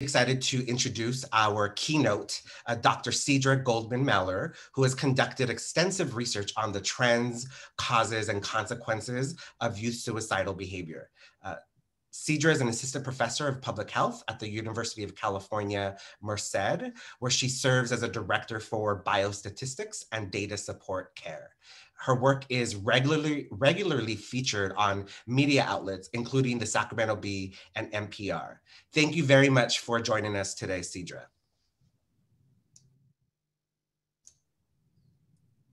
Excited to introduce our keynote, Dr. Sidra Goldman-Mellor, who has conducted extensive research on the trends, causes, and consequences of youth suicidal behavior. Sidra is an assistant professor of public health at the University of California, Merced, where she serves as a director for biostatistics and data support care. Her work is regularly featured on media outlets, including the Sacramento Bee and NPR. Thank you very much for joining us today, Sidra.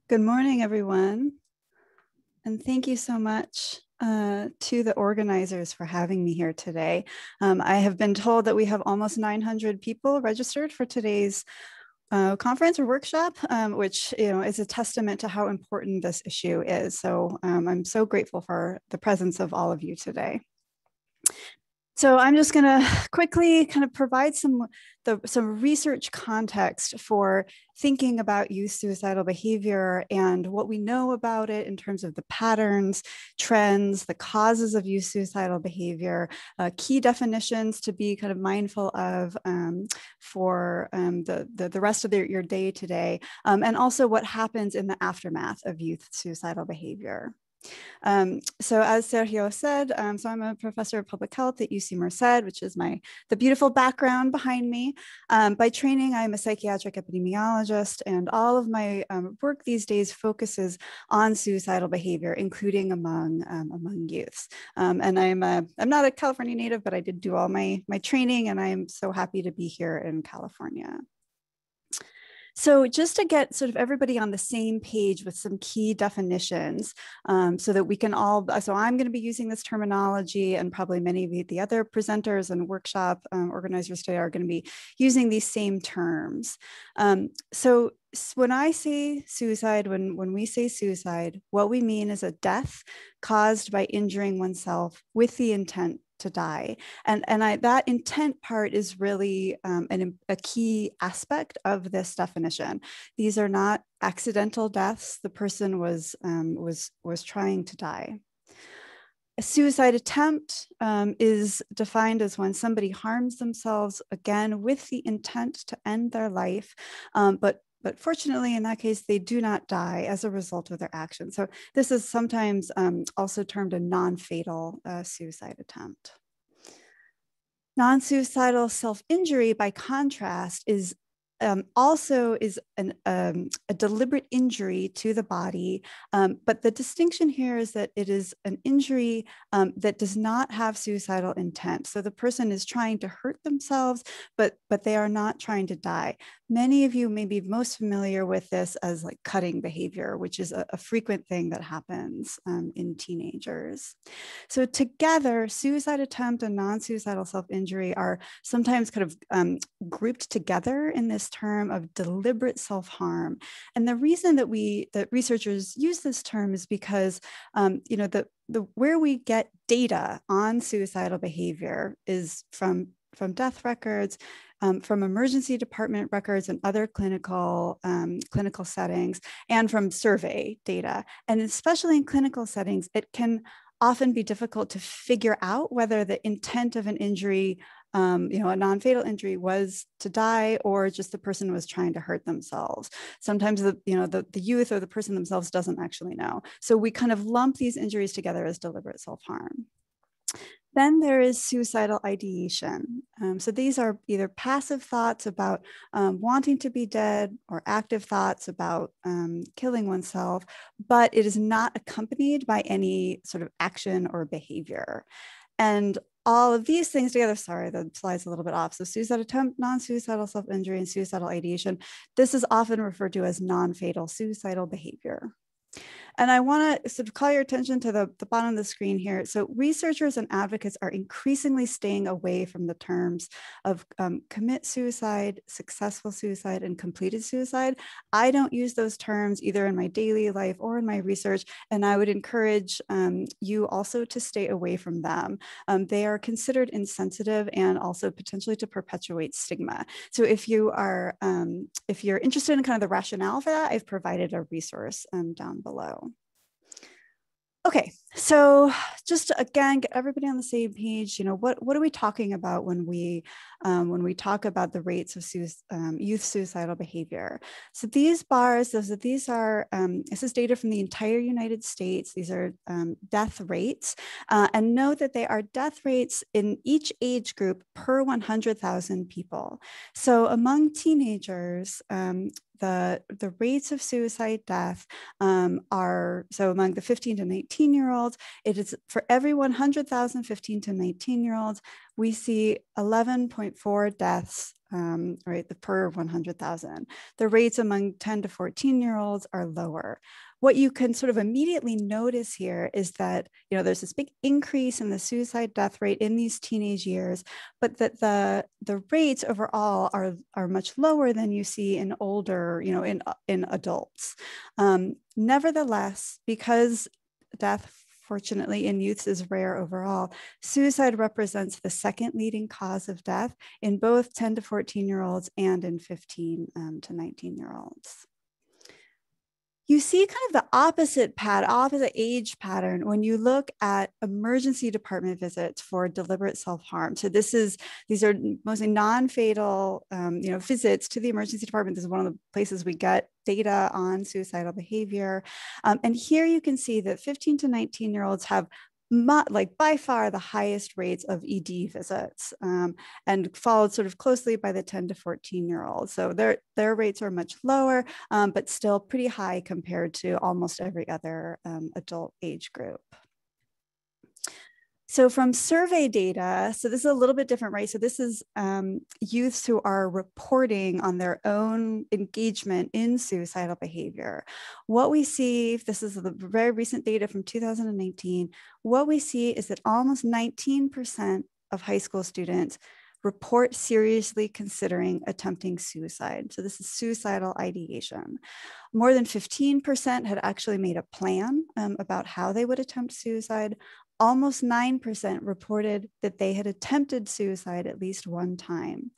Good morning, everyone. And thank you so much to the organizers for having me here today. I have been told that we have almost 900 people registered for today's conference or workshop, which is a testament to how important this issue is. So I'm so grateful for the presence of all of you today. So I'm just going to quickly kind of provide some research context for thinking about youth suicidal behavior and what we know about it in terms of the patterns, trends, the causes of youth suicidal behavior, key definitions to be kind of mindful of for the rest of your day today, and also what happens in the aftermath of youth suicidal behavior. So as Sergio said, so I'm a professor of public health at UC Merced, which is the beautiful background behind me. By training, I'm a psychiatric epidemiologist, and all of my work these days focuses on suicidal behavior, including among youths. And I'm not a California native, but I did do all my training, and I'm so happy to be here in California. So just to get sort of everybody on the same page with some key definitions so that we can all, so I'm going to be using this terminology, and probably many of the other presenters and workshop organizers today are going to be using these same terms. So when I say suicide, when we say suicide, what we mean is a death caused by injuring oneself with the intent to die. And that intent part is really a key aspect of this definition. These are not accidental deaths. The person was trying to die. A suicide attempt is defined as when somebody harms themselves, again, with the intent to end their life, but fortunately, in that case, they do not die as a result of their action. So this is sometimes also termed a non-fatal suicide attempt. Non-suicidal self-injury, by contrast, is also is a deliberate injury to the body. But the distinction here is that it is an injury that does not have suicidal intent. So the person is trying to hurt themselves, but they are not trying to die. Many of you may be most familiar with this as like cutting behavior, which is a frequent thing that happens in teenagers. So together, suicide attempt and non-suicidal self-injury are sometimes kind of grouped together in this term of deliberate self-harm. And the reason that that researchers use this term is because where we get data on suicidal behavior is from death records, from emergency department records and other clinical settings, and from survey data. And especially in clinical settings, it can often be difficult to figure out whether the intent of an injury, a non-fatal injury, was to die or just the person was trying to hurt themselves. Sometimes the youth or the person themselves doesn't actually know. So we kind of lump these injuries together as deliberate self-harm. Then there is suicidal ideation. So these are either passive thoughts about wanting to be dead or active thoughts about killing oneself, but it is not accompanied by any sort of action or behavior. And all of these things together, sorry, the slide's a little bit off. So suicide attempt, non-suicidal self-injury, and suicidal ideation. This is often referred to as non-fatal suicidal behavior. And I want to sort of call your attention to the bottom of the screen here. So researchers and advocates are increasingly staying away from the terms of commit suicide, successful suicide, and completed suicide. I don't use those terms either in my daily life or in my research, and I would encourage you also to stay away from them. They are considered insensitive and also potentially to perpetuate stigma. So if you're interested in kind of the rationale for that, I've provided a resource down below. Okay, so just again, get everybody on the same page. You know, what are we talking about when we talk about the rates of youth suicidal behavior? So these bars, these are this is data from the entire United States. These are death rates, and note that they are death rates in each age group per 100,000 people. So among teenagers, the rates of suicide death are, so among the 15 to 19 year olds, it is for every 100,000 15 to 19 year olds, we see 11.4 deaths per 100,000. The rates among 10 to 14 year olds are lower. What you can sort of immediately notice here is that, you know, there's this big increase in the suicide death rate in these teenage years, but that the rates overall are much lower than you see in older, you know, in adults. Nevertheless, because death, fortunately, in youths is rare overall, suicide represents the second leading cause of death in both 10 to 14 year olds and in 15 to 19 year olds. You see kind of the opposite age pattern when you look at emergency department visits for deliberate self-harm. So these are mostly non-fatal, you know, visits to the emergency department. This is one of the places we get data on suicidal behavior. And here you can see that 15 to 19 year olds have by far the highest rates of ED visits, and followed sort of closely by the 10 to 14 year olds. So their rates are much lower, but still pretty high compared to almost every other adult age group. So from survey data, so this is a little bit different, right? So this is youths who are reporting on their own engagement in suicidal behavior. What we see, this is the very recent data from 2019, what we see is that almost 19% of high school students report seriously considering attempting suicide. So this is suicidal ideation. More than 15% had actually made a plan about how they would attempt suicide. Almost 9% reported that they had attempted suicide at least one time.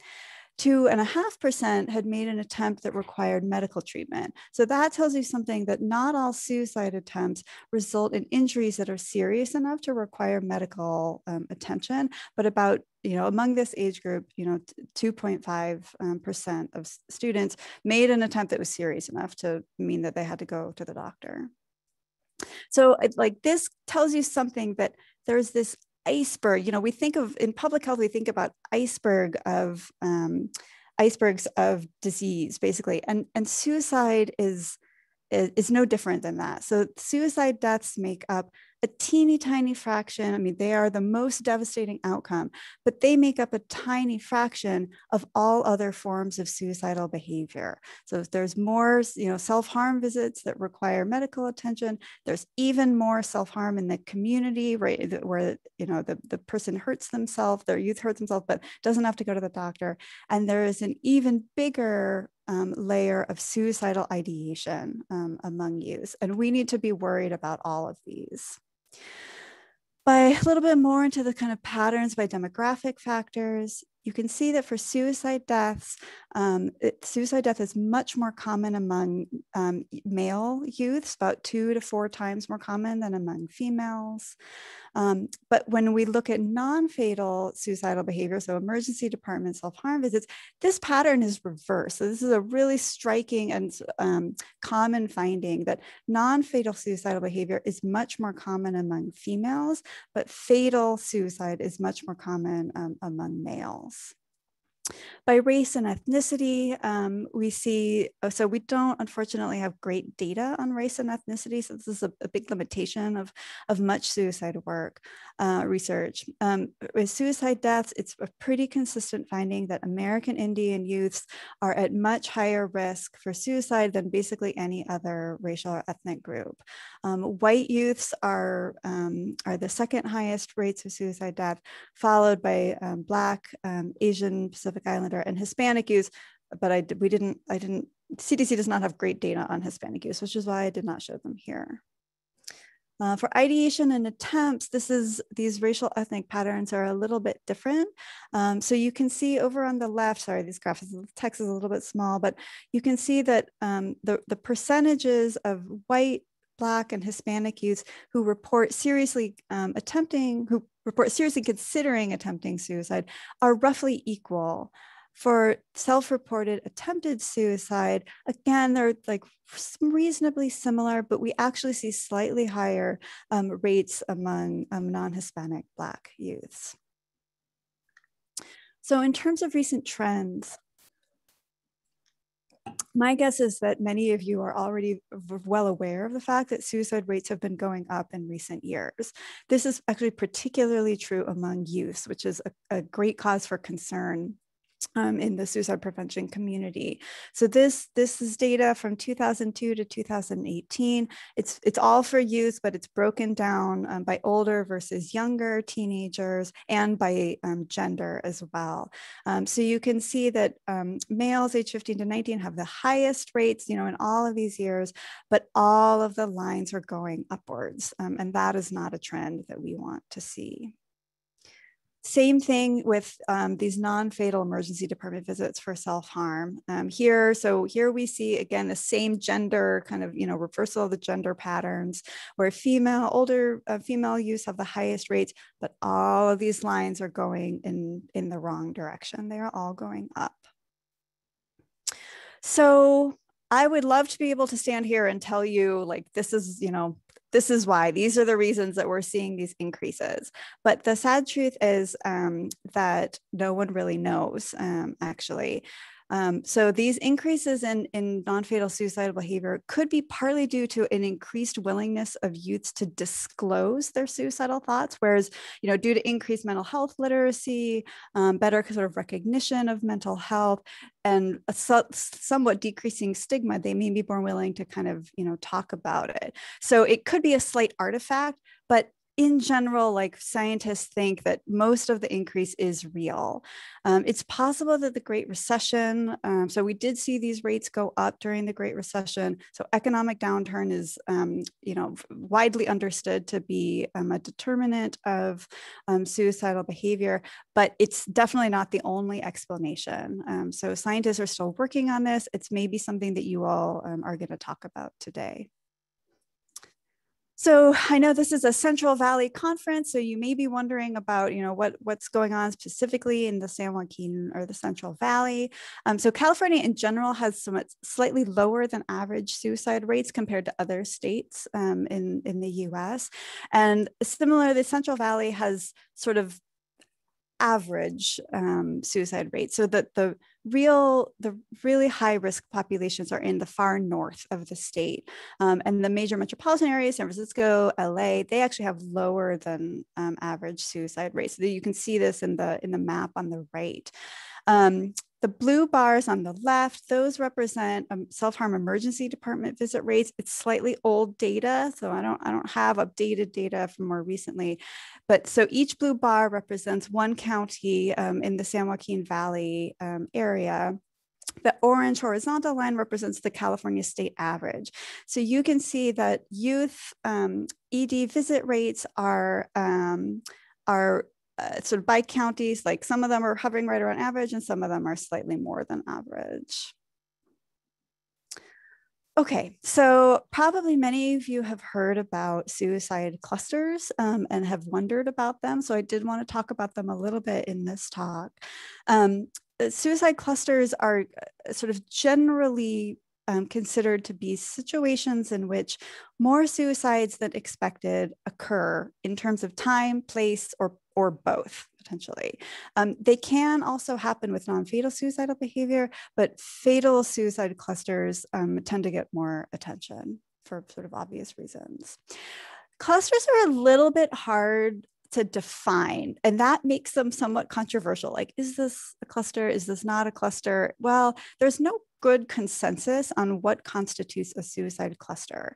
2.5% had made an attempt that required medical treatment. So that tells you something, that not all suicide attempts result in injuries that are serious enough to require medical attention, but about, you know, among this age group, you know, 2.5% of students made an attempt that was serious enough to mean that they had to go to the doctor. So like this tells you something, that there's this iceberg, you know, we think of in public health, we think about icebergs of disease, basically, and suicide is no different than that. So suicide deaths make up a teeny tiny fraction. I mean, they are the most devastating outcome, but they make up a tiny fraction of all other forms of suicidal behavior. So if there's more, you know, self-harm visits that require medical attention, there's even more self-harm in the community, right? Where, you know, the person hurts themselves, their youth hurts themselves, but doesn't have to go to the doctor. And there is an even bigger layer of suicidal ideation among youth. And we need to be worried about all of these. By a little bit more into the kind of patterns by demographic factors, you can see that for suicide deaths, suicide death is much more common among male youths, about 2 to 4 times more common than among females. But when we look at non-fatal suicidal behavior, so emergency department self-harm visits, this pattern is reversed. So this is a really striking and common finding, that non-fatal suicidal behavior is much more common among females, but fatal suicide is much more common among males. By race and ethnicity, we see, so we don't unfortunately have great data on race and ethnicity, so this is a big limitation of much suicide work, research. With suicide deaths, it's a pretty consistent finding that American Indian youths are at much higher risk for suicide than basically any other racial or ethnic group. White youths are the second highest rates of suicide death, followed by Black, Asian, Pacific Islander, and Hispanic youth, but CDC does not have great data on Hispanic youth, which is why I did not show them here. For ideation and attempts, these racial ethnic patterns are a little bit different. So you can see over on the left, sorry, these graphs, the text is a little bit small, but you can see that the percentages of white Black and Hispanic youths who report seriously considering attempting suicide are roughly equal. For self-reported attempted suicide, again, they're like reasonably similar, but we actually see slightly higher rates among non-Hispanic Black youths. So in terms of recent trends, my guess is that many of you are already well aware of the fact that suicide rates have been going up in recent years. This is actually particularly true among youths, which is a great cause for concern in the suicide prevention community. So this is data from 2002 to 2018. It's all for youth, but it's broken down by older versus younger teenagers and by gender as well. So you can see that males age 15 to 19 have the highest rates, in all of these years, but all of the lines are going upwards. And that is not a trend that we want to see. Same thing with these non-fatal emergency department visits for self-harm here. So here we see, again, the same gender kind of, reversal of the gender patterns where older female youths have the highest rates, but all of these lines are going in the wrong direction. They are all going up. So I would love to be able to stand here and tell you, like, this is, this is why, these are the reasons that we're seeing these increases. But the sad truth is that no one really knows, actually. So these increases in non-fatal suicidal behavior could be partly due to an increased willingness of youths to disclose their suicidal thoughts, whereas, due to increased mental health literacy, better sort of recognition of mental health, and a somewhat decreasing stigma, they may be more willing to kind of, talk about it. So it could be a slight artifact, but in general, scientists think that most of the increase is real. It's possible that the Great Recession, so we did see these rates go up during the Great Recession. So economic downturn is, widely understood to be a determinant of suicidal behavior, but it's definitely not the only explanation. So scientists are still working on this. It's maybe something that you all are going to talk about today. So I know this is a Central Valley conference, so you may be wondering about, what's going on specifically in the San Joaquin or the Central Valley. So California in general has somewhat slightly lower than average suicide rates compared to other states in the US. And similar, the Central Valley has sort of average suicide rates, so that the really high risk populations are in the far north of the state, and the major metropolitan areas, San Francisco, LA, they actually have lower than average suicide rates. So you can see this in the map on the right. The blue bars on the left, those represent self-harm emergency department visit rates. It's slightly old data, so I don't have updated data from more recently. But so each blue bar represents one county in the San Joaquin Valley area. The orange horizontal line represents the California state average. So you can see that youth ED visit rates are sort of by counties, like some of them are hovering right around average and some of them are slightly more than average. Okay, so probably many of you have heard about suicide clusters and have wondered about them. So I did want to talk about them a little bit in this talk. Suicide clusters are sort of generally considered to be situations in which more suicides than expected occur in terms of time, place, or both, potentially. They can also happen with non-fatal suicidal behavior, but fatal suicide clusters tend to get more attention for sort of obvious reasons. Clusters are a little bit hard to define, and that makes them somewhat controversial. Like, is this a cluster? Is this not a cluster? Well, there's no good consensus on what constitutes a suicide cluster.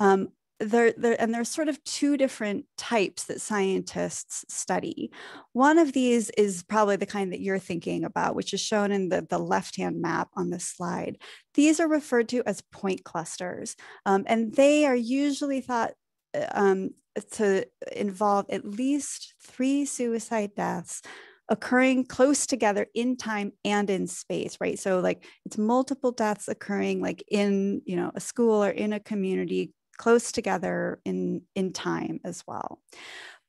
And there's sort of two different types that scientists study. One of these is probably the kind that you're thinking about, which is shown in the left-hand map on this slide. These are referred to as point clusters, and they are usually thought to involve at least 3 suicide deaths occurring close together in time and in space, right? So like it's multiple deaths occurring like in, a school or in a community close together in time as well.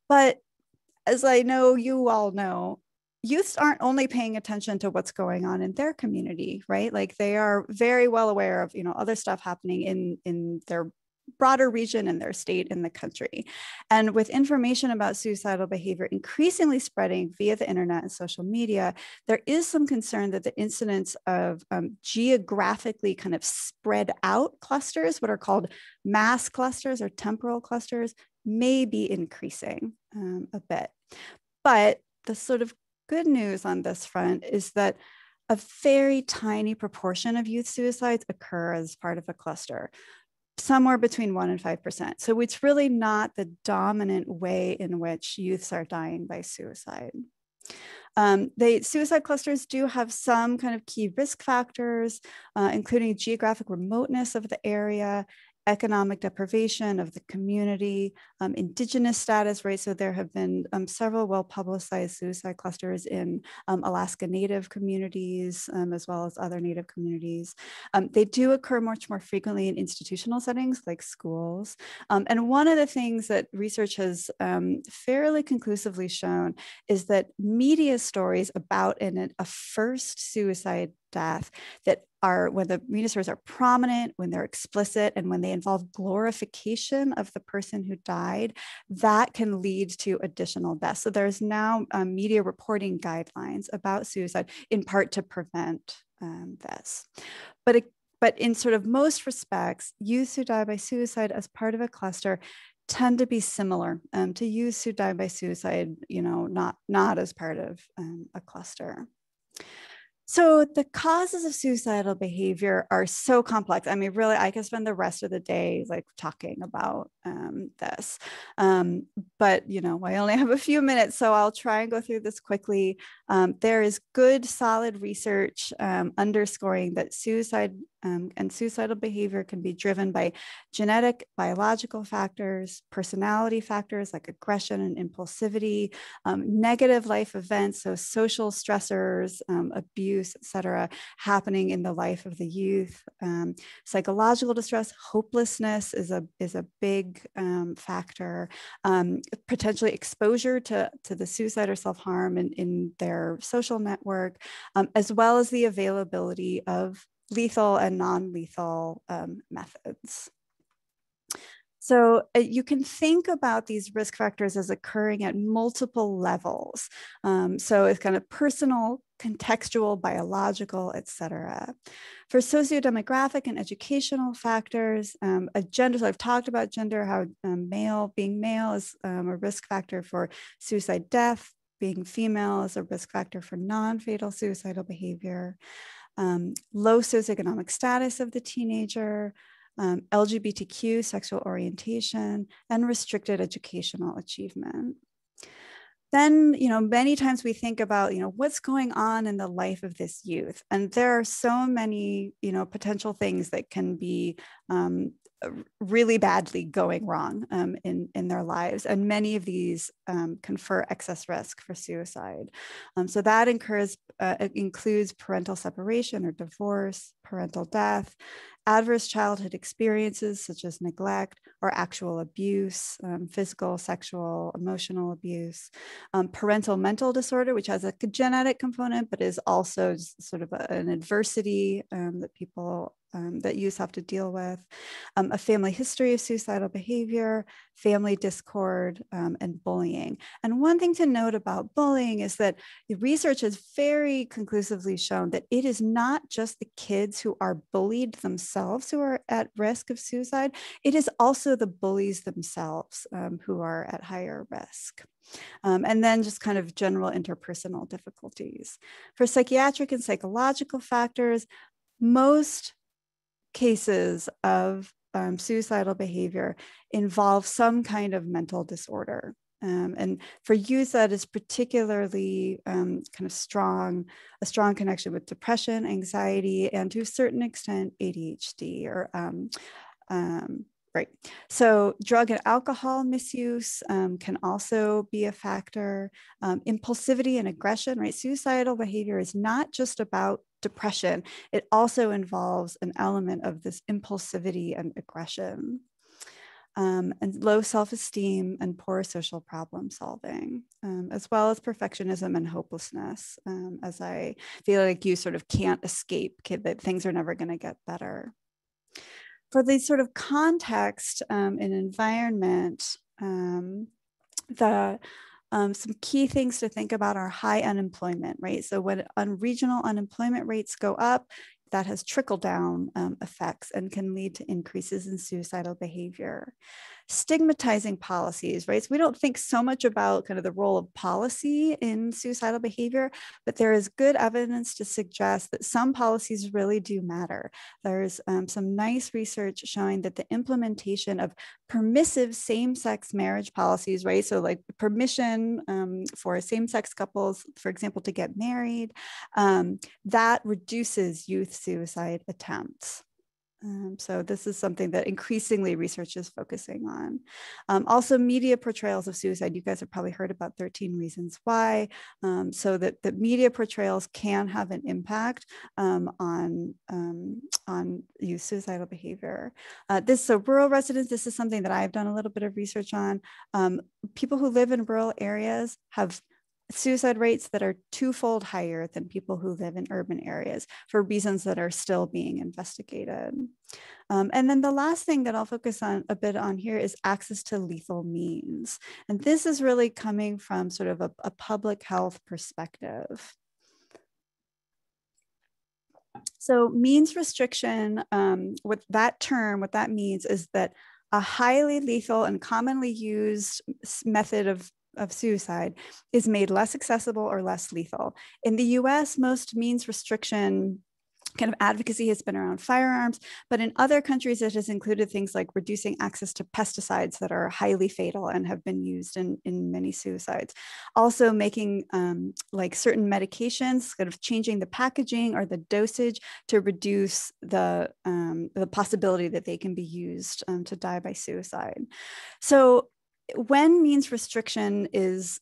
But as I know you all know, youths aren't only paying attention to what's going on in their community, right? Like they are very well aware of, you know, other stuff happening in their broader region, in their state, in the country. And with information about suicidal behavior increasingly spreading via the internet and social media, there is some concern that the incidence of geographically kind of spread out clusters, what are called mass clusters or temporal clusters, may be increasing a bit. But the sort of good news on this front is that a very tiny proportion of youth suicides occur as part of a cluster, somewhere between 1% and 5%. So it's really not the dominant way in which youths are dying by suicide. Suicide clusters do have some kind of key risk factors, including geographic remoteness of the area, economic deprivation of the community, indigenous status, right? So there have been several well-publicized suicide clusters in Alaska Native communities, as well as other Native communities. They do occur much more frequently in institutional settings like schools. And one of the things that research has fairly conclusively shown is that media stories about a first suicide death that are, when the media stories are prominent, when they're explicit, and when they involve glorification of the person who died, that can lead to additional deaths. So there's now media reporting guidelines about suicide, in part to prevent this. But in sort of most respects, youths who die by suicide as part of a cluster tend to be similar to youths who die by suicide, you know, not as part of a cluster. So the causes of suicidal behavior are so complex. I mean, really, I could spend the rest of the day like talking about this, but you know, I only have a few minutes, so I'll try and go through this quickly. There is good, solid research underscoring that suicide and suicidal behavior can be driven by genetic, biological factors, personality factors like aggression and impulsivity, negative life events, so social stressors, abuse, etc., happening in the life of the youth. Psychological distress, hopelessness is a big factor. Potentially exposure to the suicide or self-harm in their social network, as well as the availability of lethal and non-lethal methods. So you can think about these risk factors as occurring at multiple levels. So it's kind of personal, contextual, biological, et cetera. For sociodemographic and educational factors, gender, so I've talked about gender, how being male is a risk factor for suicide death, being female is a risk factor for non-fatal suicidal behavior, low socioeconomic status of the teenager, LGBTQ, sexual orientation, and restricted educational achievement. Then, you know, many times we think about, you know, what's going on in the life of this youth. And there are so many, you know, potential things that can be really badly going wrong in their lives. And many of these confer excess risk for suicide. So that includes parental separation or divorce, parental death, adverse childhood experiences such as neglect or actual abuse, physical, sexual, emotional abuse, parental mental disorder, which has a genetic component, but is also sort of an adversity that people that youth have to deal with, a family history of suicidal behavior, family discord, and bullying. And one thing to note about bullying is that the research has very conclusively shown that it is not just the kids who are bullied themselves who are at risk of suicide, it is also the bullies themselves who are at higher risk. And then just kind of general interpersonal difficulties. For psychiatric and psychological factors, most cases of suicidal behavior involve some kind of mental disorder. And for youth, that is particularly kind of a strong connection with depression, anxiety, and to a certain extent, ADHD or right. So drug and alcohol misuse can also be a factor. Impulsivity and aggression, right? Suicidal behavior is not just about depression. It also involves an element of this impulsivity and aggression. and low self-esteem and poor social problem solving, as well as perfectionism and hopelessness, as I feel like you sort of can't escape that things are never going to get better. For the sort of context and environment, some key things to think about are high unemployment rates. So when regional unemployment rates go up, that has trickle-down effects and can lead to increases in suicidal behavior. Stigmatizing policies, right? So we don't think so much about kind of the role of policy in suicidal behavior, but there is good evidence to suggest that some policies really do matter. There's some nice research showing that the implementation of permissive same-sex marriage policies, right? So like permission for same-sex couples, for example, to get married, that reduces youth suicide attempts. So this is something that increasingly research is focusing on. Also, media portrayals of suicide. You guys have probably heard about 13 Reasons Why. So that media portrayals can have an impact on youth suicidal behavior. So rural residents, this is something that I've done a little bit of research on. People who live in rural areas have suicide rates that are twofold higher than people who live in urban areas for reasons that are still being investigated. And then the last thing that I'll focus on a bit on here is access to lethal means. And this is really coming from sort of a public health perspective. So means restriction, with that term, what that means is that a highly lethal and commonly used method of suicide is made less accessible or less lethal. In the US, most means restriction kind of advocacy has been around firearms, but in other countries, it has included things like reducing access to pesticides that are highly fatal and have been used in many suicides. Also making like certain medications, kind of changing the packaging or the dosage to reduce the possibility that they can be used to die by suicide. So when means restriction is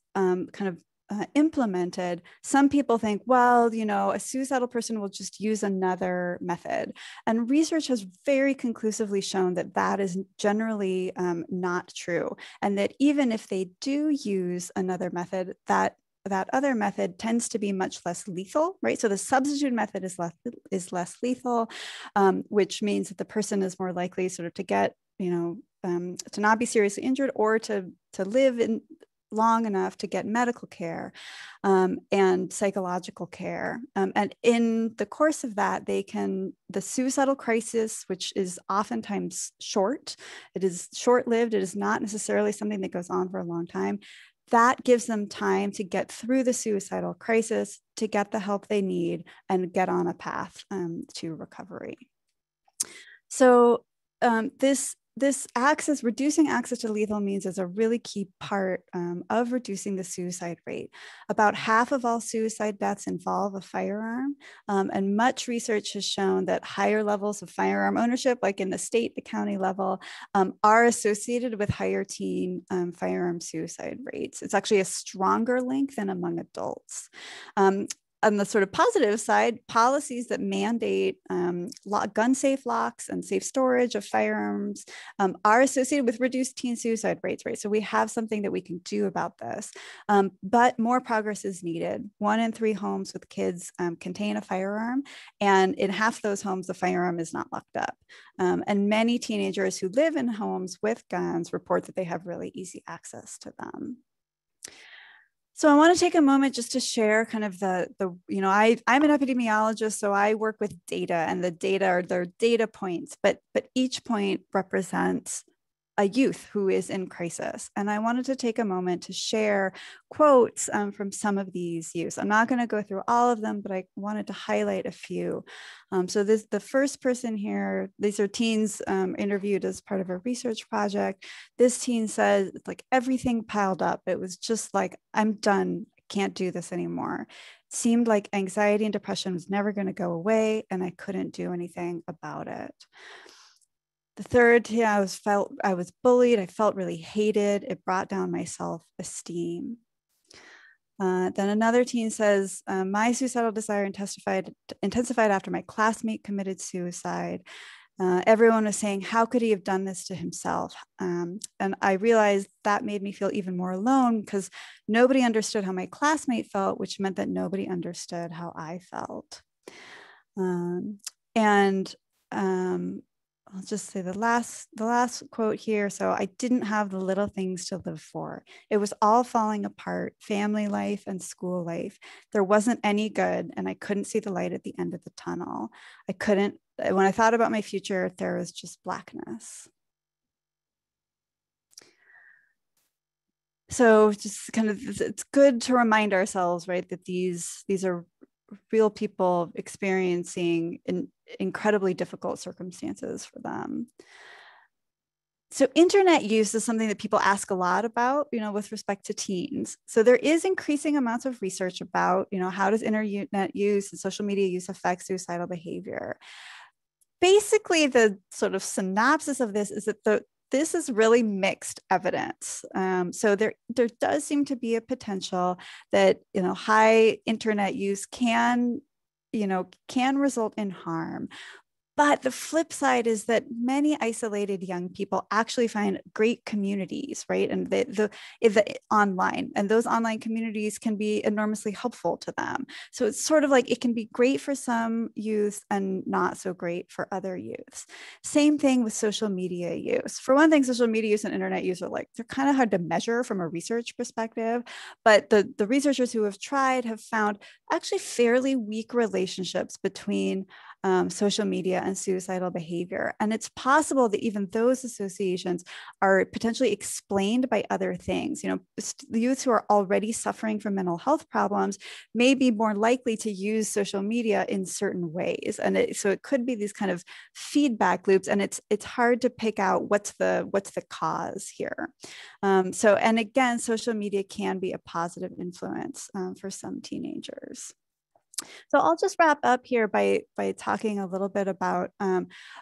implemented, some people think, well, you know, a suicidal person will just use another method. And research has very conclusively shown that that is generally not true. And that even if they do use another method, that other method tends to be much less lethal, right? So the substitute method is less lethal, which means that the person is more likely sort of to get, you know, to not be seriously injured or to live in long enough to get medical care and psychological care. And in the course of that, the suicidal crisis, which is oftentimes short, it is short-lived, it is not necessarily something that goes on for a long time, that gives them time to get through the suicidal crisis, to get the help they need and get on a path to recovery. So reducing access to lethal means is a really key part of reducing the suicide rate. About half of all suicide deaths involve a firearm, and much research has shown that higher levels of firearm ownership, like in the state, the county level, are associated with higher teen firearm suicide rates. It's actually a stronger link than among adults. On the sort of positive side, policies that mandate gun safe locks and safe storage of firearms are associated with reduced teen suicide rates, right? So we have something that we can do about this, but more progress is needed. 1 in 3 homes with kids contain a firearm, and in half those homes, the firearm is not locked up. And many teenagers who live in homes with guns report that they have really easy access to them. So I want to take a moment just to share kind of I'm an epidemiologist, so I work with data, and the data are their data points, but each point represents a youth who is in crisis. And I wanted to take a moment to share quotes from some of these youths. I'm not going to go through all of them, but I wanted to highlight a few. So the first person here, these are teens interviewed as part of a research project. This teen says, it's like everything piled up. It was just like, I'm done. I can't do this anymore. It seemed like anxiety and depression was never going to go away, and I couldn't do anything about it. The third, I was bullied. I felt really hated. It brought down my self-esteem. Then another teen says, my suicidal desire intensified after my classmate committed suicide. Everyone was saying, how could he have done this to himself? And I realized that made me feel even more alone because nobody understood how my classmate felt, which meant that nobody understood how I felt. I'll just say the last quote here. So I didn't have the little things to live for. It was all falling apart, family life and school life. There wasn't any good, and I couldn't see the light at the end of the tunnel. When I thought about my future, there was just blackness. So just kind of, it's good to remind ourselves, right, that these are real people experiencing incredibly difficult circumstances for them. So internet use is something that people ask a lot about, with respect to teens. So there is increasing amounts of research about, how does internet use and social media use affect suicidal behavior? Basically, the sort of synopsis of this is that this is really mixed evidence. So there does seem to be a potential that, high internet use can result in harm. But the flip side is that many isolated young people actually find great communities, right? And the online, and those online communities can be enormously helpful to them. So it's sort of like it can be great for some youth and not so great for other youths. Same thing with social media use. For one thing, social media use and internet use are they're kind of hard to measure from a research perspective, but the researchers who have tried have found actually fairly weak relationships between social media and suicidal behavior. And it's possible that even those associations are potentially explained by other things. The youths who are already suffering from mental health problems may be more likely to use social media in certain ways. And so it could be these kind of feedback loops, and it's hard to pick out what's the cause here. And again, social media can be a positive influence for some teenagers. So I'll just wrap up here by talking a little bit about an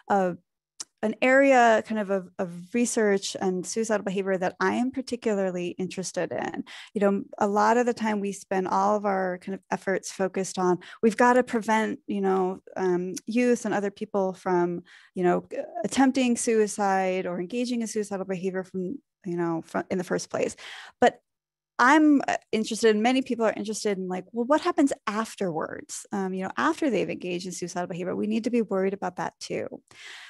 area kind of research and suicidal behavior that I am particularly interested in. A lot of the time we spend all of our kind of efforts focused on, we've got to prevent, youth and other people from, attempting suicide or engaging in suicidal behavior from in the first place. But I'm interested, and many people are interested in what happens afterwards? After they've engaged in suicidal behavior, we need to be worried about that too.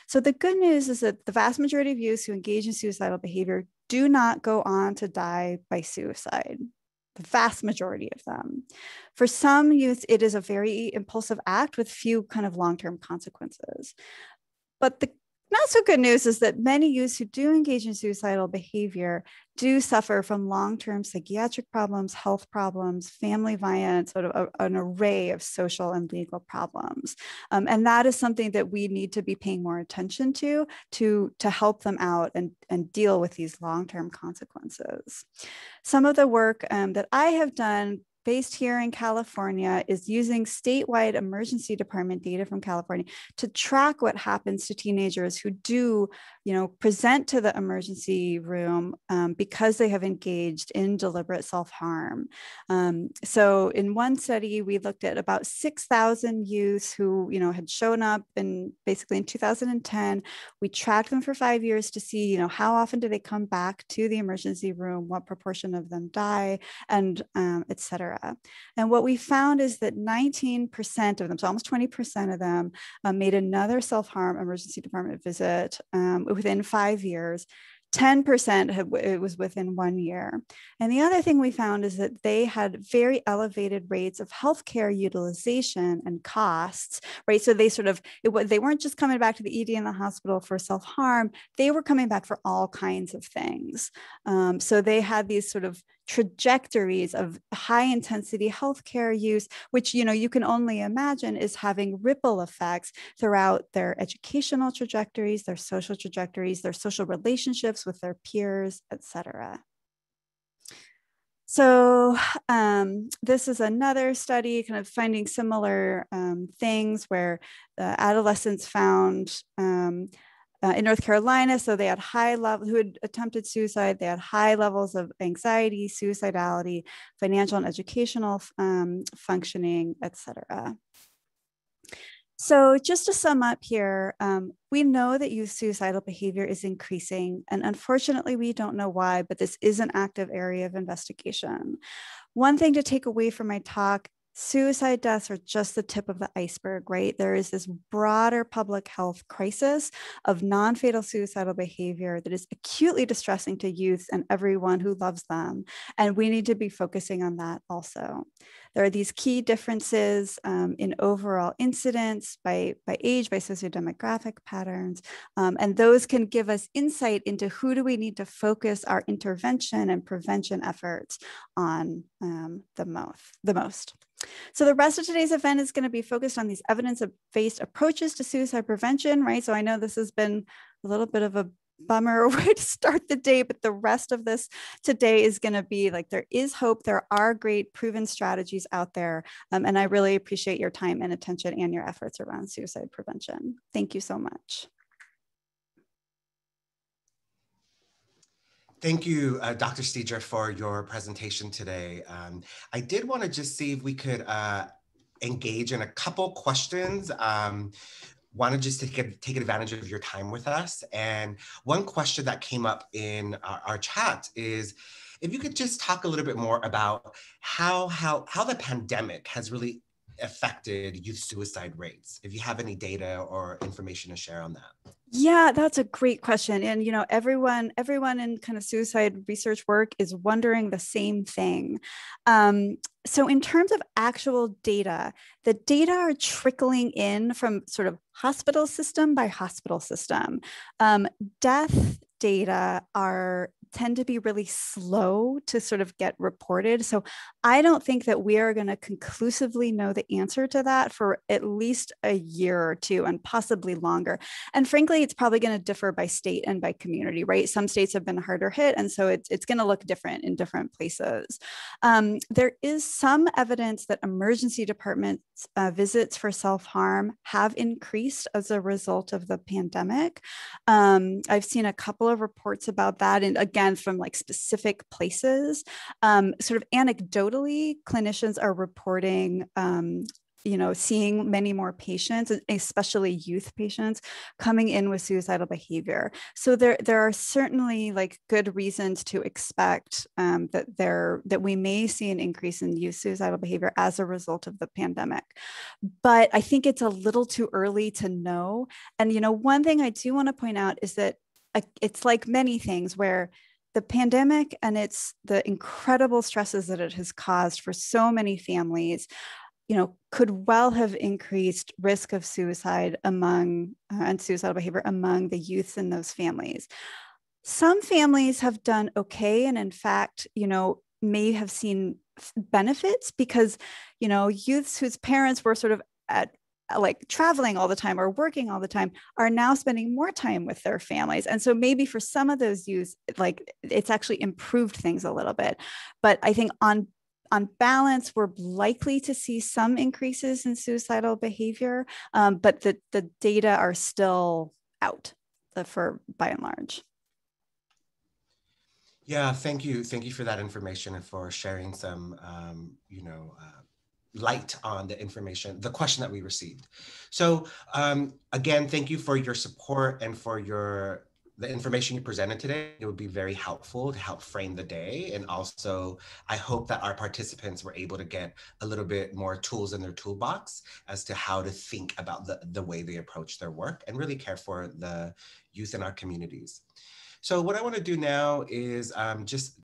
So the good news is that the vast majority of youths who engage in suicidal behavior do not go on to die by suicide. The vast majority of them. For some youths, it is a very impulsive act with few kind of long-term consequences. But the not so good news is that many youths who do engage in suicidal behavior do suffer from long-term psychiatric problems, health problems, family violence, sort of an array of social and legal problems. And that is something that we need to be paying more attention to help them out and deal with these long-term consequences. Some of the work that I have done based here in California is using statewide emergency department data from California to track what happens to teenagers who do, present to the emergency room because they have engaged in deliberate self-harm. So in one study, we looked at about 6,000 youths who, had shown up in 2010. We tracked them for 5 years to see, how often do they come back to the emergency room, what proportion of them die, and et cetera. And what we found is that 19% of them, so almost 20% of them, made another self-harm emergency department visit within 5 years. 10% it was within 1 year. And the other thing we found is that they had very elevated rates of healthcare utilization and costs, right? So they weren't just coming back to the ED in the hospital for self-harm, they were coming back for all kinds of things. So they had these sort of trajectories of high intensity healthcare use, which, you can only imagine is having ripple effects throughout their educational trajectories, their social trajectories, their social relationships with their peers, et cetera. So this is another study kind of finding similar things where adolescents found in North Carolina, so they had who had attempted suicide, they had high levels of anxiety, suicidality, financial and educational functioning, et cetera. So just to sum up here, we know that youth suicidal behavior is increasing, and unfortunately, we don't know why, but this is an active area of investigation. One thing to take away from my talk, suicide deaths are just the tip of the iceberg, right? There is this broader public health crisis of non-fatal suicidal behavior that is acutely distressing to youth and everyone who loves them. And we need to be focusing on that also. There are these key differences in overall incidence by age, by sociodemographic patterns. And those can give us insight into who do we need to focus our intervention and prevention efforts on the most. So the rest of today's event is going to be focused on these evidence-based approaches to suicide prevention, right? So I know this has been a little bit of a bummer way to start the day, but the rest of this today is going to be like, there is hope. There are great proven strategies out there. And I really appreciate your time and attention and your efforts around suicide prevention. Thank you so much. Thank you, Dr. Sidra, for your presentation today. I did want to just see if we could engage in a couple questions. Wanted just to take advantage of your time with us. And one question that came up in our chat is, if you could just talk a little bit more about how the pandemic has really affected youth suicide rates, if you have any data or information to share on that. Yeah, that's a great question. And, you know, everyone in kind of suicide research work is wondering the same thing. So in terms of actual data, the data are trickling in from sort of hospital system by hospital system. Death data tend to be really slow to sort of get reported. So I don't think that we are going to conclusively know the answer to that for at least a year or two and possibly longer. And frankly, it's probably going to differ by state and by community, right? Some states have been harder hit, and so it's going to look different in different places. There is some evidence that emergency department visits for self-harm have increased as a result of the pandemic. I've seen a couple of reports about that, and again, from like specific places, sort of anecdotally, clinicians are reporting, you know, seeing many more patients, especially youth patients, coming in with suicidal behavior. So there are certainly like good reasons to expect that we may see an increase in youth suicidal behavior as a result of the pandemic. But I think it's a little too early to know. And you know, one thing I do want to point out is that it's like many things where the pandemic and the incredible stresses that it has caused for so many families, you know, could well have increased risk of suicide and suicidal behavior among the youth in those families. Some families have done okay, and in fact, you know, may have seen benefits because, you know, youths whose parents were sort of like traveling all the time or working all the time are now spending more time with their families. And so maybe for some of those youth, like it's actually improved things a little bit. But I think on balance, we're likely to see some increases in suicidal behavior, but the data are still out for by and large. Yeah, thank you. Thank you for that information and for sharing some, you know, light on the information, the question that we received. So again, thank you for your support and for the information you presented today. It would be very helpful to help frame the day. And also, I hope that our participants were able to get a little bit more tools in their toolbox as to how to think about the way they approach their work and really care for the youth in our communities. So what I want to do now is just